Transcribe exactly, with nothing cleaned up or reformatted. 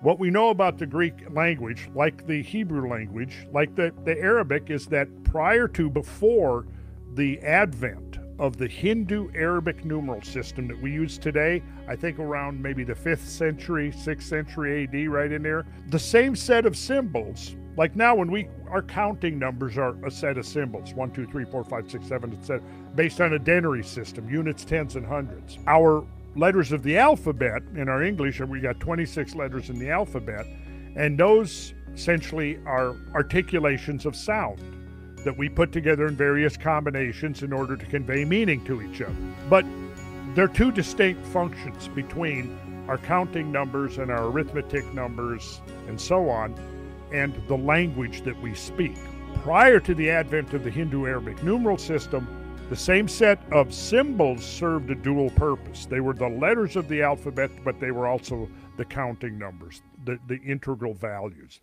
What we know about the Greek language, like the Hebrew language, like the, the Arabic, is that prior to, before the advent of the Hindu-Arabic numeral system that we use today, I think around maybe the fifth century, sixth century A D, right in there, the same set of symbols, like now when we, our counting numbers are a set of symbols, one, two, three, four, five, six, seven, et cetera, based on a denary system, units, tens, and hundreds. Our letters of the alphabet in our English, we got twenty-six letters in the alphabet, and those essentially are articulations of sound that we put together in various combinations in order to convey meaning to each other. But there are two distinct functions between our counting numbers and our arithmetic numbers and so on, and the language that we speak. Prior to the advent of the Hindu-Arabic numeral system, the same set of symbols served a dual purpose. They were the letters of the alphabet, but they were also the counting numbers, the, the integral values.